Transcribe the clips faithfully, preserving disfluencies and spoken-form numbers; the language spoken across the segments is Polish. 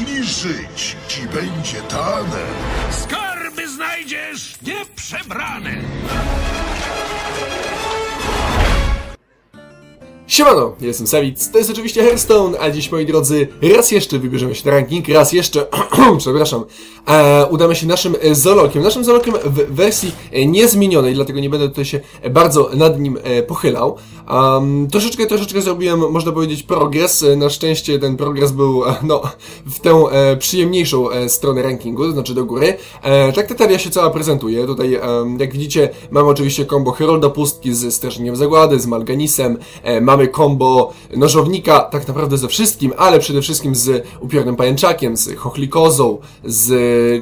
Jeśli żyć ci będzie dane, skarby znajdziesz nieprzebrane. Siemano, jestem Savic, to jest oczywiście Hearthstone, a dziś, moi drodzy, raz jeszcze wybierzemy się na ranking, raz jeszcze, przepraszam, e, udamy się naszym zoolokiem, naszym zoolokiem w wersji niezmienionej, dlatego nie będę tutaj się bardzo nad nim e, pochylał. Um, troszeczkę, troszeczkę zrobiłem, można powiedzieć, progres, na szczęście ten progres był, no, w tę e, przyjemniejszą e, stronę rankingu, to znaczy do góry. E, tak Tataria się cała prezentuje, tutaj, e, jak widzicie, mamy oczywiście kombo Herolda Pustki z Strażnikiem Zagłady, z Mal'Ganisem, e, mamy kombo nożownika tak naprawdę ze wszystkim, ale przede wszystkim z upiornym pajęczakiem, z chochlikozą, z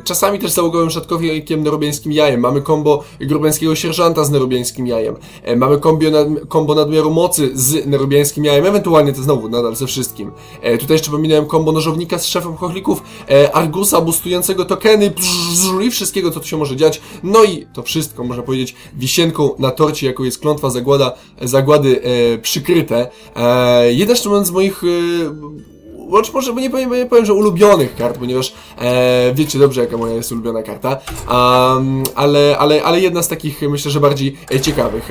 czasami też załogowym szatkowikiem nerubiańskim jajem. Mamy kombo grubiańskiego sierżanta z nerubiańskim jajem. E, mamy kombio nad, kombo nadmiaru mocy z nerubiańskim jajem, ewentualnie to znowu nadal ze wszystkim. E, tutaj jeszcze pominąłem kombo nożownika z szefem chochlików, e, Argusa boostującego tokeny bzz, i wszystkiego, co tu się może dziać. No i to wszystko, można powiedzieć, wisienką na torcie, jaką jest klątwa zagłada, zagłady e, przykryta. E, Jedna z moich, e, może nie powiem, nie powiem, że ulubionych kart, ponieważ e, wiecie dobrze, jaka moja jest ulubiona karta, um, ale, ale, ale jedna z takich, myślę, że bardziej e, ciekawych.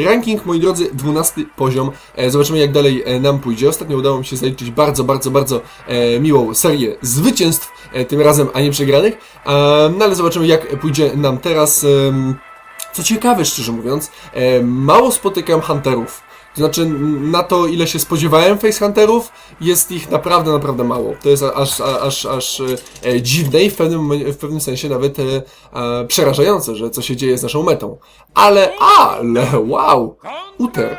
E, ranking, moi drodzy, dwunasty poziom. E, zobaczymy, jak dalej e, nam pójdzie. Ostatnio udało mi się zaliczyć bardzo, bardzo, bardzo e, miłą serię zwycięstw, e, tym razem, a nie przegranych, e, no ale zobaczymy, jak pójdzie nam teraz. E, co ciekawe, szczerze mówiąc, e, mało spotykam hunterów. To znaczy, na to, ile się spodziewałem facehunterów, jest ich naprawdę, naprawdę mało. To jest aż, aż, aż e, dziwne i w pewnym, w pewnym sensie nawet e, e, przerażające, że co się dzieje z naszą metą. Ale, ale, wow! Uter.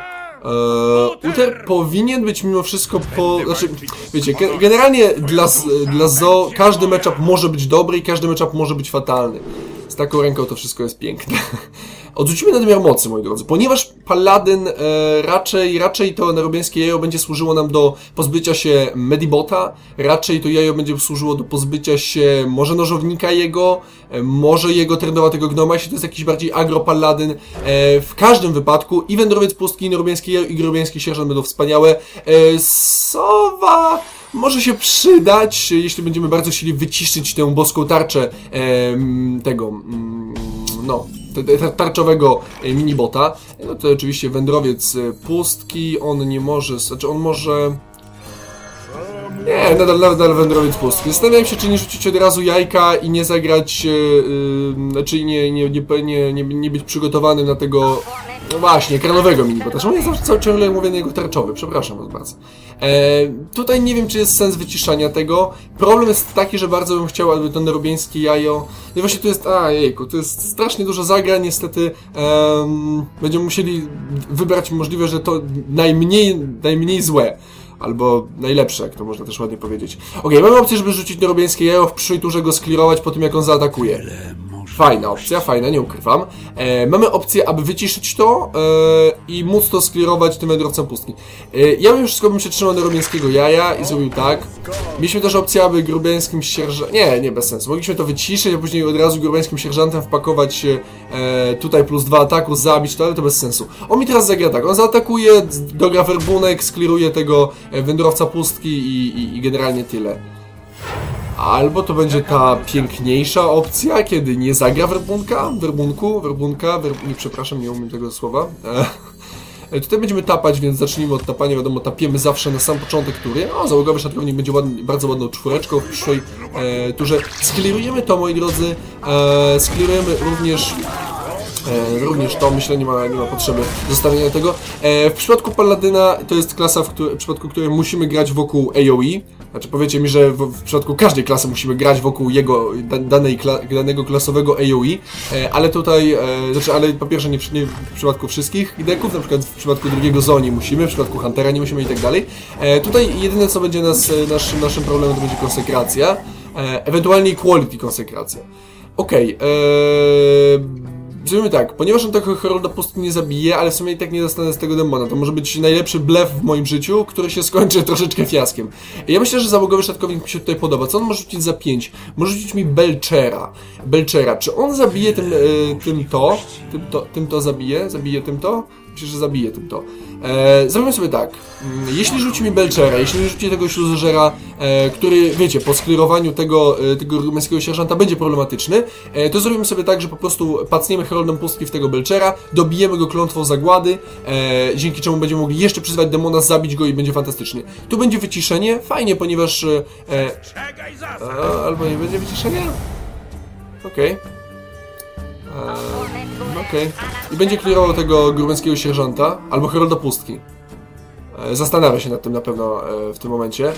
E, Uter powinien być mimo wszystko po... Znaczy, wiecie, ge generalnie dla, dla zoo każdy matchup może być dobry i każdy matchup może być fatalny. Z taką ręką to wszystko jest piękne. Odrzucimy nadmiar mocy, moi drodzy, ponieważ paladyn e, raczej, raczej to nerubiańskie jajo będzie służyło nam do pozbycia się medibota, raczej to jajo będzie służyło do pozbycia się może nożownika jego, e, może jego trendowatego gnoma, jeśli to jest jakiś bardziej agro-paladyn. E, w każdym wypadku i wędrowiec pustki, i nerubiańskie jajo, i grubiański sierżant będą wspaniałe. E, sowa... może się przydać, jeśli będziemy bardzo chcieli wyciszyć tę boską tarczę em, tego, mm, no, tarczowego minibota. No to oczywiście wędrowiec pustki, on nie może, znaczy on może... Nie, nadal, nadal wędrowiec pustki. Zastanawiam się, czy nie rzucić od razu jajka i nie zagrać, yy, znaczy nie, nie, nie, nie, nie, nie być przygotowanym na tego... No właśnie, ekranowego minibota. Czemu ja zawsze ciągle mówię na jego tarczowy? Przepraszam was bardzo. E, tutaj nie wiem, czy jest sens wyciszania tego. Problem jest taki, że bardzo bym chciał, aby to nerubiańskie jajo... No właśnie tu jest... A, jejku, tu jest strasznie dużo zagrań, niestety. Um, będziemy musieli wybrać możliwe, że to najmniej, najmniej złe. Albo najlepsze, jak to można też ładnie powiedzieć. Ok, mamy opcję, żeby rzucić nerubiańskie jajo, w przyszłej turze go sklirować po tym, jak on zaatakuje. Fajna opcja, fajna, nie ukrywam. E, mamy opcję, aby wyciszyć to e, i móc to sklirować tym wędrowcem pustki. E, ja bym już wszystko bym się trzymał nerubiańskiego jaja i zrobił tak. Mieliśmy też opcję, aby grubiańskim sierżantem... Nie, nie, bez sensu. Mogliśmy to wyciszyć, a później od razu grubiańskim sierżantem wpakować e, tutaj plus dwa ataku, zabić to, ale to bez sensu. On mi teraz zagra tak, on zaatakuje, dogra werbunek, skliruje tego wędrowca pustki i, i, i generalnie tyle. Albo to będzie ta piękniejsza opcja, kiedy nie zagra werbunka, werbunku, werbunka, werb... nie, przepraszam, nie umiem tego słowa. E, tutaj będziemy tapać, więc zacznijmy od tapania, wiadomo, tapiemy zawsze na sam początek tury. O, załogowy szatkownik będzie ładny, bardzo ładną czwóreczką w przyszłej e, turze. Sklirujemy to, moi drodzy, e, sklirujemy również... E, również to, myślę, nie ma, nie ma potrzeby zostawienia tego. E, w przypadku Paladyna to jest klasa, w, który, w przypadku której musimy grać wokół A O E. Znaczy powiecie mi, że w, w przypadku każdej klasy musimy grać wokół jego, da, danej, kla, danego klasowego A O E. E, ale tutaj, e, znaczy, ale po pierwsze nie w, nie w przypadku wszystkich deków, na przykład w przypadku drugiego Zoni musimy, w przypadku Huntera nie musimy i tak dalej. E, tutaj jedyne, co będzie nas, nasz, naszym problemem, to będzie konsekracja. E, ewentualnie quality konsekracja. Okej, okay, e, zrobimy tak, ponieważ on tego Herolda pustki nie zabije, ale w sumie i tak nie dostanę z tego demona. To może być najlepszy blef w moim życiu, który się skończy troszeczkę fiaskiem. Ja myślę, że załogowy szatkownik mi się tutaj podoba. Co on może rzucić za pięć? Może rzucić mi Belchera. Belchera. Czy on zabije tym, y, tym to? Tym to, tym to zabije? Zabije tym to? Myślę, że zabije tym to. E, zrobimy sobie tak, jeśli rzuci mi Belchera, jeśli rzuci tego śluzożera, e, który, wiecie, po sklerowaniu tego, e, tego rumeńskiego sierżanta będzie problematyczny, e, to zrobimy sobie tak, że po prostu pacniemy Heroldem Pustki w tego Belchera, dobijemy go klątwą zagłady, e, dzięki czemu będziemy mogli jeszcze przyzwać demona, zabić go i będzie fantastycznie. Tu będzie wyciszenie, fajnie, ponieważ... E, e, albo nie będzie wyciszenia? Okej. Okay. Eee, Okej. Okay. I będzie klirował tego grumeńskiego sierżanta albo Herolda Pustki. Eee, zastanawia się nad tym na pewno eee, w tym momencie.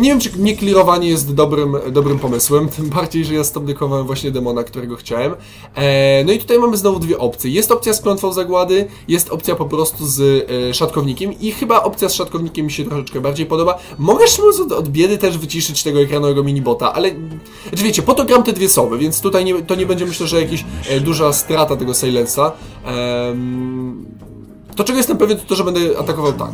Nie wiem, czy nie klirowanie jest dobrym, dobrym pomysłem, tym bardziej, że ja stopdykowałem właśnie demona, którego chciałem. Eee, no i tutaj mamy znowu dwie opcje. Jest opcja z klątwą zagłady, jest opcja po prostu z e, szatkownikiem i chyba opcja z szatkownikiem mi się troszeczkę bardziej podoba. Mogę szczerze od, od biedy też wyciszyć tego ekranowego minibota, ale... Znaczy wiecie, po to gram te dwie sowy, więc tutaj nie, to nie będzie, myślę, że jakaś e, duża strata tego silensa. Eee, to, czego jestem pewien, to to, że będę atakował tak.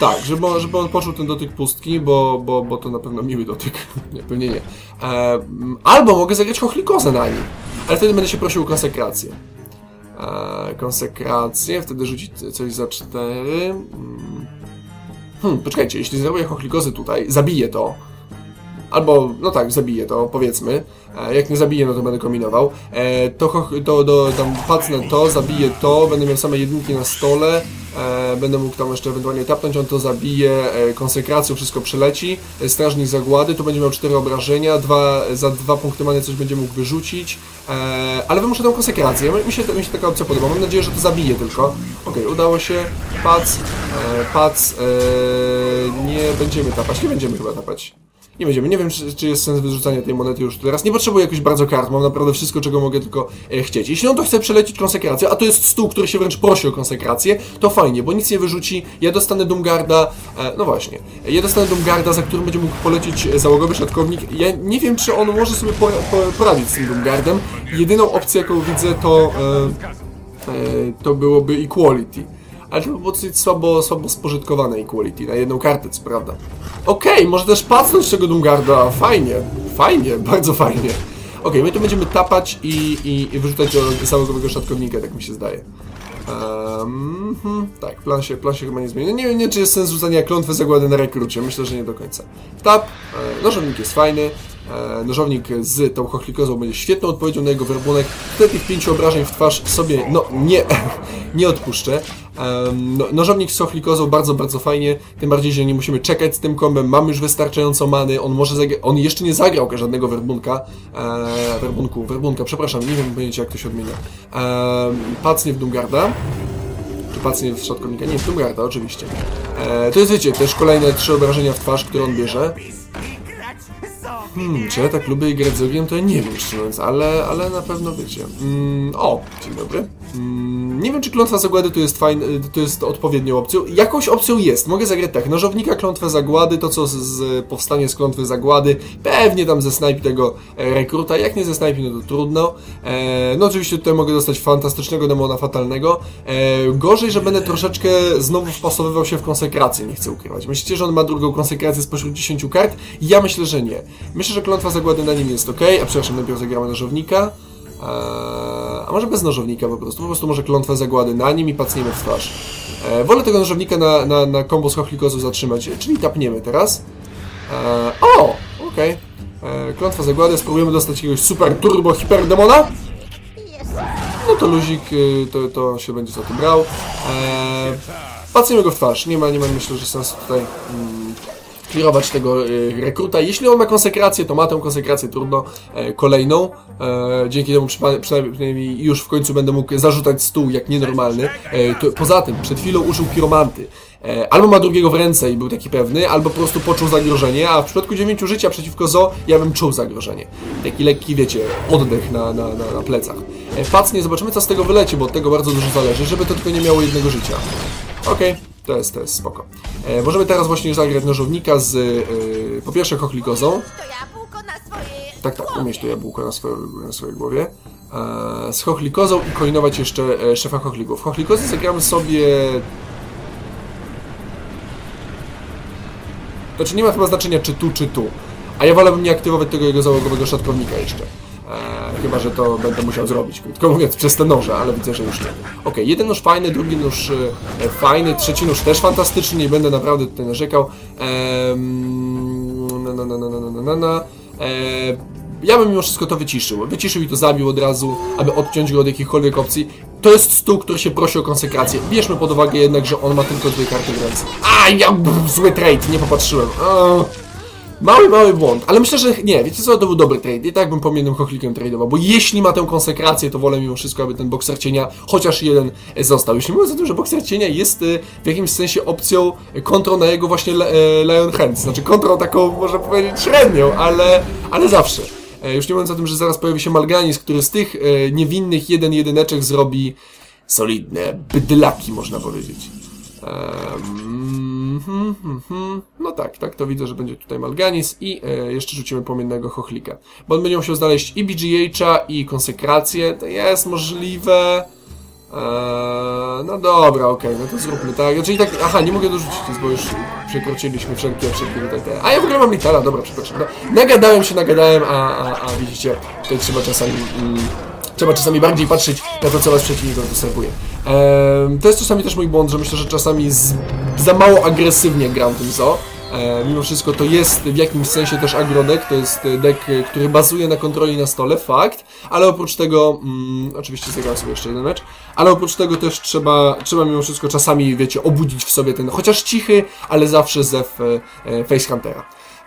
Tak, żeby on, żeby on poczuł ten dotyk pustki, bo, bo, bo to na pewno miły dotyk. Nie, pewnie nie. E, albo mogę zagrać chochlikozę na nim, ale wtedy będę się prosił o konsekrację. E, konsekrację, wtedy rzucić coś za cztery. Hmm, poczekajcie, jeśli zrobię chochlikozę tutaj, zabiję to. Albo, no tak, zabiję to, powiedzmy. E, jak nie zabiję, no to będę kombinował. E, to, to, to tam pacnę to, zabiję to, będę miał same jedynki na stole. E, będę mógł tam jeszcze ewentualnie tapnąć, on to zabije, e, konsekracją, wszystko przeleci. E, strażnik zagłady, tu będzie miał cztery obrażenia, dwa, za dwa punkty many coś będzie mógł wyrzucić. E, ale wymuszę tą konsekrację, mi się, mi się taka opcja podoba, mam nadzieję, że to zabije tylko. Okej, okay, udało się, pac, e, pac, e, nie będziemy tapać, nie będziemy chyba tapać. Nie będziemy, nie wiem, czy, czy jest sens wyrzucania tej monety już teraz. Nie potrzebuję jakoś bardzo kart, mam naprawdę wszystko, czego mogę tylko e, chcieć. Jeśli on to chce przelecić konsekrację, a to jest stół, który się wręcz prosi o konsekrację, to fajnie, bo nic nie wyrzuci. Ja dostanę Doomgarda, e, no właśnie, ja dostanę Doomgarda, za którym będzie mógł polecić załogowy szatkownik. Ja nie wiem, czy on może sobie pora po poradzić z tym Doomgardem. Jedyną opcję, jaką widzę, to, e, e, to byłoby Equality. Ale to było dosyć słabo, słabo spożytkowane Equality, na jedną kartę, co prawda. Okej, okay, może też pacnąć tego Doomgarda, fajnie, fajnie, bardzo fajnie. Okej, okay, my tu będziemy tapać i, i, i wyrzucać całego szatkownika, tak mi się zdaje. Um, hmm, tak, plan się, plan się chyba nie zmieni. Nie wiem, czy jest sens rzucania klątwy zagłady na rekrucie, myślę, że nie do końca. Tap, e, nożownik jest fajny. E, nożownik z tą chochlikozą będzie świetną odpowiedzią na jego werbunek. Wtedy tych pięciu obrażeń w twarz sobie, no, nie, nie odpuszczę. Um, no, nożownik z chochlikozą bardzo, bardzo fajnie, tym bardziej, że nie musimy czekać z tym kombem, mamy już wystarczająco many, on może on jeszcze nie zagrał żadnego werbunka, eee, werbunku, werbunka, przepraszam, nie wiem pojęcie, jak to się odmienia, eee, pacnie w Doomgarda, czy pacnie w szatkownika, nie, w Doomgarda oczywiście, eee, to jest, wiecie, też kolejne trzy obrażenia w twarz, które on bierze. Hmm, czy ja tak lubię grać z ogiem, to ja nie wiem, szczerze mówiąc, ale, ale na pewno wiecie. Mm, o, dzień dobry. Mm, nie wiem, czy klątwa zagłady to jest fajne, to jest odpowiednią opcją. Jakąś opcją jest, mogę zagrać tak, nożownika, klątwę zagłady, to co z, z, powstanie z klątwy zagłady, pewnie tam ze snajpi tego e, rekruta, jak nie ze snajpi, no to trudno. E, no oczywiście tutaj mogę dostać fantastycznego demona fatalnego. E, gorzej, że będę troszeczkę znowu wpasowywał się w konsekrację, nie chcę ukrywać. Myślicie, że on ma drugą konsekrację spośród dziesięciu kart? Ja myślę, że nie. Myślę, że klątwa zagłady na nim jest ok, a przepraszam, najpierw zagramy nożownika, eee, a może bez nożownika po prostu, po prostu może klątwa zagłady na nim i pacniemy w twarz. Eee, wolę tego nożownika na, na, na kombo z chochlikozą zatrzymać, czyli tapniemy teraz. Eee, o, okej, okay. eee, klątwa zagłady, spróbujemy dostać jakiegoś super turbo hiperdemona. No to luzik, to, to się będzie za to brał. Eee, pacniemy go w twarz, nie ma, nie ma myślę, że sensu tutaj... Mm, klirować tego y, rekruta. Jeśli on ma konsekrację, to ma tę konsekrację, trudno, e, kolejną. E, dzięki temu przypa przynajmniej już w końcu będę mógł zarzucać stół jak nienormalny. E, to, poza tym, przed chwilą użył piromanty. E, albo ma drugiego w ręce i był taki pewny, albo po prostu poczuł zagrożenie, a w przypadku dziewięciu życia przeciwko zoo ja bym czuł zagrożenie. Taki lekki, wiecie, oddech na, na, na, na plecach. E, pacnie, zobaczymy co z tego wyleci, bo od tego bardzo dużo zależy, żeby to tylko nie miało jednego życia. Okej. Okay. To jest, to jest spoko. E, możemy teraz właśnie zagrać nożownika z, e, po pierwsze, chochlikozą. Tak, tak, umieść to jabłko na, swoje, na swojej głowie. E, z chochlikozą i koinować jeszcze e, szefa chochlików. Chochlikozy zagramy sobie... Znaczy nie ma chyba znaczenia czy tu, czy tu. A ja wolałbym nie aktywować tego jego załogowego szatkownika jeszcze. E, chyba że to będę musiał zrobić, krótko mówiąc, przez te noże, ale widzę, że już nie. Ok, jeden nóż fajny, drugi nóż fajny, trzeci nóż też fantastyczny, nie będę naprawdę tutaj narzekał. Ehm, na, na, na, na, na, na, na. Ehm, ja bym mimo wszystko to wyciszył. Wyciszył i to zabił od razu, aby odciąć go od jakichkolwiek opcji. To jest stół, który się prosi o konsekrację. Bierzmy pod uwagę jednak, że on ma tylko dwie karty w ręce. A, ja brr, zły trade, nie popatrzyłem. Eee. Mały, mały błąd, ale myślę, że nie, wiecie co, to był dobry trade, i tak bym pomiędzy chochlikiem tradeował, bo jeśli ma tę konsekrację, to wolę mimo wszystko, aby ten bokser cienia chociaż jeden został. Jeśli mówiąc o tym, że bokser cienia jest w jakimś sensie opcją kontrą na jego właśnie Lion Hands, znaczy kontrą taką, można powiedzieć, średnią, ale, ale zawsze. Już nie mówiąc o tym, że zaraz pojawi się Mal'Ganis, który z tych niewinnych jeden jedyneczek zrobi solidne bydlaki, można powiedzieć. Um, hmm, hmm, hmm. No tak, tak to widzę, że będzie tutaj Mal'Ganis i e, jeszcze rzucimy płomiennego chochlika. Bo on będzie musiał znaleźć i B G H-a, i konsekrację. To jest możliwe. Eee, no dobra, okej, okay, no to zróbmy tak. Znaczy i tak. Aha, nie mogę dorzucić, bo już przekroczyliśmy wszelkie, wszelkie tutaj te. A ja w ogóle mam Lethal, dobra, przepraszam. No, nagadałem się, nagadałem, a, a, a widzicie, tutaj trzeba czasami. Mm, Trzeba czasami bardziej patrzeć na to, co was przeciwnik obserwuje. Eee, to jest czasami też mój błąd, że myślę, że czasami z, za mało agresywnie gram tym zoo. Eee, mimo wszystko to jest w jakimś sensie też agrodek, to jest deck, który bazuje na kontroli na stole, fakt. Ale oprócz tego, mm, oczywiście zagrałem sobie jeszcze jeden mecz, ale oprócz tego też trzeba, trzeba mimo wszystko czasami, wiecie, obudzić w sobie ten chociaż cichy, ale zawsze zew e, Facehuntera.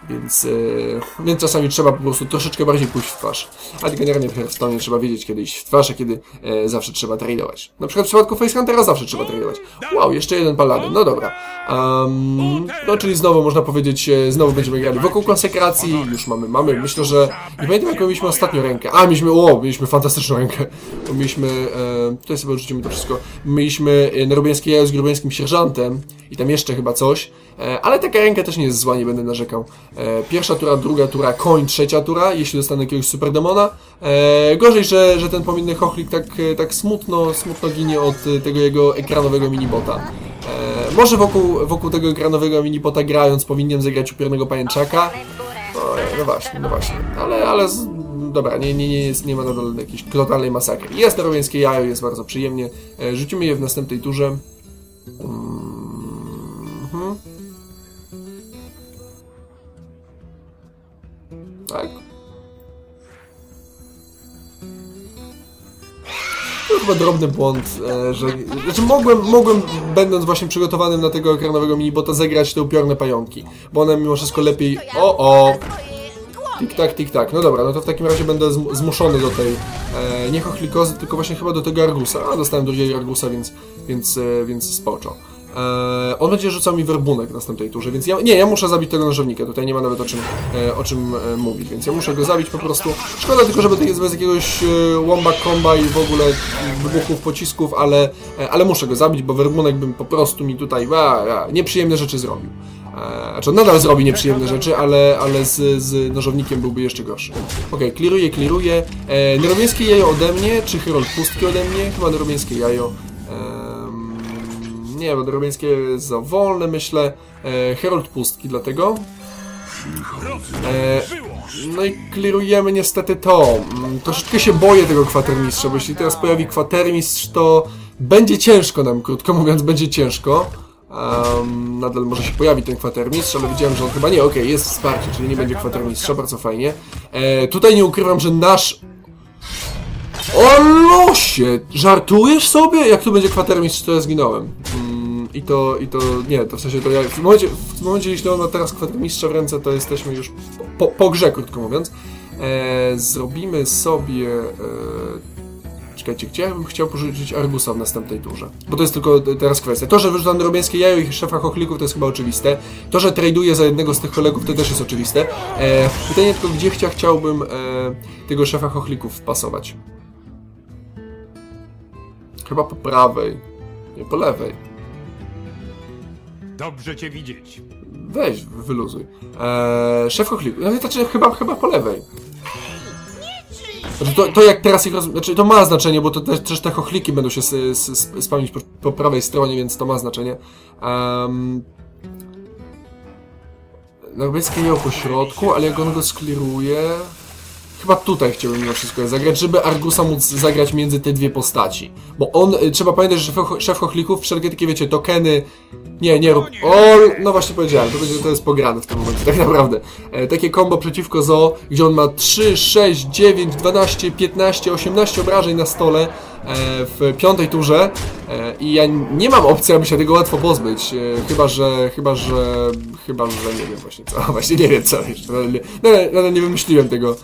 Więc, yy, więc czasami trzeba po prostu troszeczkę bardziej pójść w twarz. Ale generalnie w Hearthstone trzeba wiedzieć, kiedy iść w twarz, a kiedy yy, zawsze trzeba tradeować. Na przykład w przypadku Facehuntera zawsze trzeba tradeować. Wow, jeszcze jeden paladyn, no dobra. Um, no czyli znowu można powiedzieć, znowu będziemy grali wokół konsekracji. Już mamy, mamy, myślę, że... Nie pamiętam, jaką mieliśmy ostatnią rękę. A, mieliśmy, o, mieliśmy fantastyczną rękę. Mieliśmy, yy, tutaj sobie odrzucimy to wszystko. Mieliśmy nerubiańskie jajo z grubiańskim sierżantem. I tam jeszcze chyba coś. Ale taka ręka też nie jest zła, nie będę narzekał. Pierwsza tura, druga tura, koń, trzecia tura, jeśli dostanę jakiegoś superdemona. Gorzej, że, że ten pomienny chochlik tak, tak smutno, smutno ginie od tego jego ekranowego minibota. Może wokół, wokół tego ekranowego minibota grając powinien zagrać upiornego pajęczaka. No, no właśnie, no właśnie. Ale, ale z... dobra, nie, nie, nie, jest, nie ma nadal jakiejś totalnej masakry. Jest nerubiańskie jajo, jest bardzo przyjemnie. Rzucimy je w następnej turze. Tak. To chyba drobny błąd, że... Znaczy mogłem, mogłem, będąc właśnie przygotowanym na tego ekranowego minibota, zagrać te upiorne pająki. Bo one mimo wszystko lepiej... O, o! Tik tak, tik tak. No dobra, no to w takim razie będę zmuszony do tej... E, nie chochlikozy, tylko właśnie chyba do tego Argusa. A, dostałem drugiego Argusa, więc... Więc, więc spoczo. Eee, on będzie rzucał mi werbunek w następnej turze, więc ja, nie, ja muszę zabić tego nożownika, tutaj nie ma nawet o czym, e, o czym e, mówić, więc ja muszę go zabić po prostu. Szkoda tylko, żeby to jest bez jakiegoś łomba e, komba i w ogóle wybuchów, pocisków, ale, e, ale muszę go zabić, bo werbunek bym po prostu mi tutaj a, a, nieprzyjemne rzeczy zrobił. Eee, znaczy on nadal zrobi nieprzyjemne rzeczy, ale, ale z, z nożownikiem byłby jeszcze gorszy. Okej, kliruję, kliruję. Eee, nerubiańskie jajo ode mnie, czy Herald Pustki ode mnie? Chyba nerubiańskie jajo. Nie, bo nerubiańskie jest za wolne, myślę. E, Herald Pustki, dlatego. E, no i klirujemy niestety to. Troszeczkę się boję tego kwatermistrza, bo jeśli teraz pojawi kwatermistrz, to będzie ciężko nam, krótko mówiąc, będzie ciężko. Um, nadal może się pojawi ten kwatermistrz, ale widziałem, że on chyba nie. Okej, okay, jest wsparcie, czyli nie będzie kwatermistrza, bardzo fajnie. E, tutaj nie ukrywam, że nasz... O losie! Żartujesz sobie? Jak tu będzie kwatermistrz, to ja zginąłem. Mm, I to, i to, nie, to w sensie to ja... W momencie, w momencie jeśli on ma teraz kwatermistrza w ręce, to jesteśmy już po, po grze, krótko mówiąc. E, zrobimy sobie... E, czekajcie, gdzie ja bym chciał porzucić Argusa w następnej turze? Bo to jest tylko teraz kwestia. To, że wyrzucam nerubiańskie jajo i szefa chochlików, to jest chyba oczywiste. To, że traduję za jednego z tych kolegów, to też jest oczywiste. E, pytanie tylko, gdzie chcia, chciałbym e, tego szefa chochlików wpasować? Chyba po prawej, nie po lewej. Dobrze cię widzieć. Weź, wyluzuj. Eee, szef chochlików, no, znaczy chyba, chyba po lewej. Znaczy, to, to jak teraz ich rozumiem, znaczy to ma znaczenie, bo to też, też te chochliki będą się spełnić po, po prawej stronie, więc to ma znaczenie. Um, Nerubiańskie jajo po środku, ale jak on go skliruje... Chyba tutaj chciałbym mimo wszystko zagrać, żeby Argusa móc zagrać między te dwie postaci. Bo on, trzeba pamiętać, że szef chochlików wszelkie takie, wiecie, tokeny... Nie, nie rób... O, no właśnie powiedziałem, to będzie, to jest pograne w tym momencie, tak naprawdę. E, takie combo przeciwko zoo, gdzie on ma trzy, sześć, dziewięć, dwanaście, piętnaście, osiemnaście obrażeń na stole e, w piątej turze. E, I ja nie mam opcji, aby się tego łatwo pozbyć. E, chyba, że... Chyba, że... Chyba, że nie wiem właśnie co. Właśnie nie wiem co jeszcze. No, no, no nie wymyśliłem tego,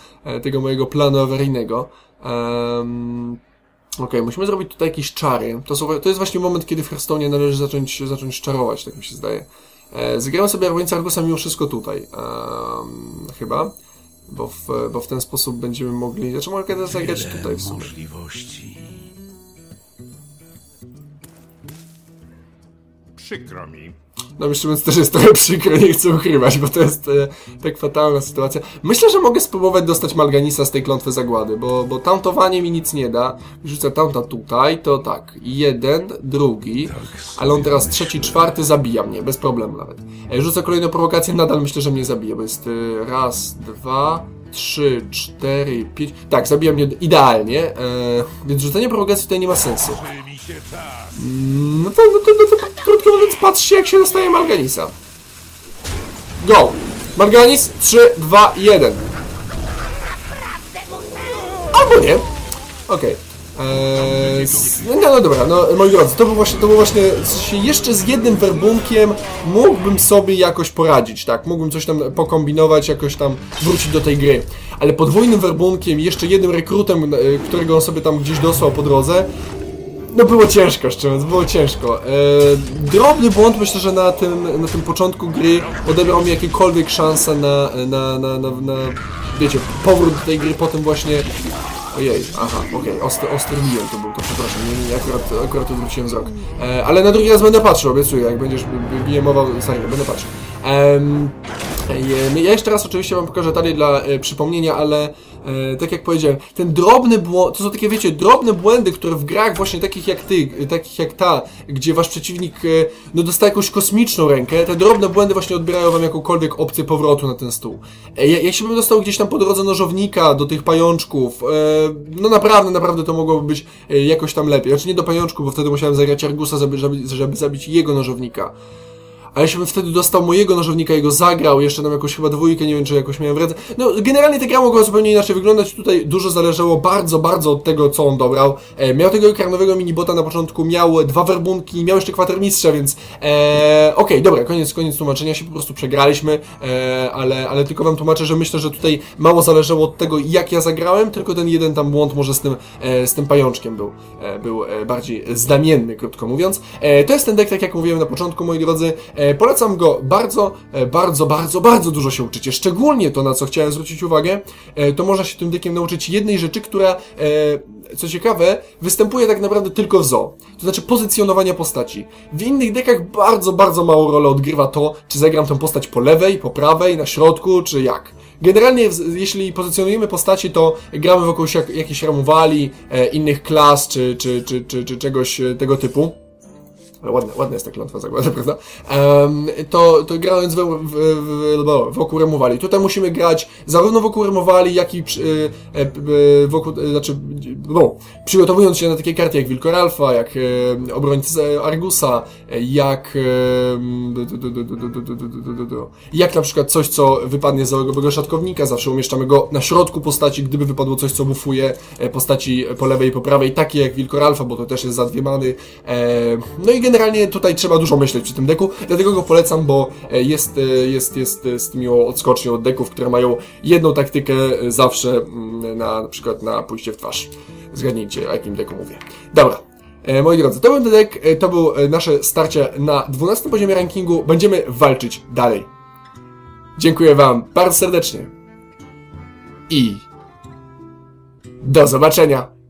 tego mojego planu awaryjnego. Um, Okej, okay, musimy zrobić tutaj jakieś czary. To, są, to jest właśnie moment, kiedy w Hearthstone'ie należy zacząć, zacząć czarować, tak mi się zdaje. E, Zagrałem sobie Arwańca Argusa mimo wszystko tutaj. Um, chyba. Bo w, bo w ten sposób będziemy mogli... Znaczy mogę teraz zagrać tutaj w sumie. Możliwości. Przykro mi. No myślę, że też jest trochę przykro, nie chcę ukrywać, bo to jest e, tak fatalna sytuacja. Myślę, że mogę spróbować dostać Mal'Ganisa z tej klątwy zagłady, bo, bo tauntowanie mi nic nie da. Rzucę taunta tutaj, to tak, jeden, drugi, ale on teraz trzeci, czwarty zabija mnie, bez problemu nawet. Rzucę kolejną prowokację, nadal myślę, że mnie zabije, bo jest e, raz, dwa... trzy, cztery, pięć... Tak, zabija mnie idealnie, e, więc rzucenie prowokacji tutaj nie ma sensu. No to, no to, no to krótko mówiąc, patrzcie jak się dostaje Mal'Ganisa. Go! Mal'Ganis, trzy, dwa, jeden. Albo nie. Okej. Eee, no, no dobra, no moi drodzy, to był właśnie, to był właśnie jeszcze z jednym werbunkiem mógłbym sobie jakoś poradzić, tak, mógłbym coś tam pokombinować, jakoś tam wrócić do tej gry, ale podwójnym werbunkiem, jeszcze jednym rekrutem, którego on sobie tam gdzieś dosłał po drodze, no było ciężko, szczerze mówiąc, było ciężko. Eee, drobny błąd, myślę, że na tym, na tym początku gry odebrał mi jakiekolwiek szanse na, na, na, na, na, wiecie, powrót do tej gry, potem właśnie... Ojej, aha, okej, ostry, ostry milion to był, to przepraszam, nie, nie, akurat, akurat odwróciłem wzrok. E, ale na drugi raz będę patrzył, obiecuję, jak będziesz bijemował, serio, będę patrzył. E, ja jeszcze raz oczywiście wam pokażę talię dla e, przypomnienia, ale e, tak jak powiedziałem, ten drobny błąd, to są takie, wiecie, drobne błędy, które w grach właśnie takich jak ty, takich jak ta, gdzie wasz przeciwnik e, no, dostaje jakąś kosmiczną rękę, te drobne błędy właśnie odbierają wam jakąkolwiek opcję powrotu na ten stół. E, jak się bym dostał gdzieś tam po drodze nożownika do tych pajączków, e, no naprawdę, naprawdę to mogłoby być jakoś tam lepiej. Znaczy nie do pajączku, bo wtedy musiałem zagrać Argusa, żeby, żeby zabić jego nożownika. Ale jeśli bym wtedy dostał mojego nożownika, jego zagrał, jeszcze nam jakąś chyba dwójkę, nie wiem czy jakoś miałem w ręce. No generalnie ta gra mogła zupełnie inaczej wyglądać, tutaj dużo zależało bardzo, bardzo od tego, co on dobrał. E, miał tego karnowego minibota na początku, miał dwa werbunki, miał jeszcze kwatermistrza, więc... E, Okej, okay, dobra, koniec, koniec tłumaczenia, się po prostu przegraliśmy, e, ale, ale tylko wam tłumaczę, że myślę, że tutaj mało zależało od tego, jak ja zagrałem, tylko ten jeden tam błąd może z tym, e, z tym pajączkiem był, e, był bardziej znamienny, krótko mówiąc. E, to jest ten deck, tak jak mówiłem na początku, moi drodzy. Polecam go bardzo, bardzo, bardzo, bardzo dużo się uczycie. Szczególnie to, na co chciałem zwrócić uwagę, to można się tym deckiem nauczyć jednej rzeczy, która, co ciekawe, występuje tak naprawdę tylko w zoo. To znaczy pozycjonowania postaci. W innych dekach bardzo, bardzo małą rolę odgrywa to, czy zagram tę postać po lewej, po prawej, na środku, czy jak. Generalnie, jeśli pozycjonujemy postaci, to gramy wokół jakichś ramowali, innych klas, czy, czy, czy, czy, czy czegoś tego typu. Ładna, ładna jest ta klątwa zagłady, prawda? Um, to, to grając w, w, w, wokół remowali. Tutaj musimy grać zarówno wokół remowali, jak i przy, y, y, wokół, y, znaczy, no, przygotowując się na takie karty jak Wilkoralfa, jak y, obrońcy Argusa, jak y, jak na przykład coś, co wypadnie z załogowego szatkownika. Zawsze umieszczamy go na środku postaci, gdyby wypadło coś, co bufuje postaci po lewej i po prawej, takie jak Wilkoralfa, bo to też jest za dwie many. E, no i generalnie tutaj trzeba dużo myśleć przy tym deku, dlatego go polecam, bo jest, jest, jest z miłą odskocznią od deków, które mają jedną taktykę zawsze, na, na przykład na pójście w twarz. Zgadnijcie, o jakim deku mówię. Dobra, e, moi drodzy, to był ten dek, to było nasze starcie na dwunastym poziomie rankingu. Będziemy walczyć dalej. Dziękuję wam bardzo serdecznie i do zobaczenia!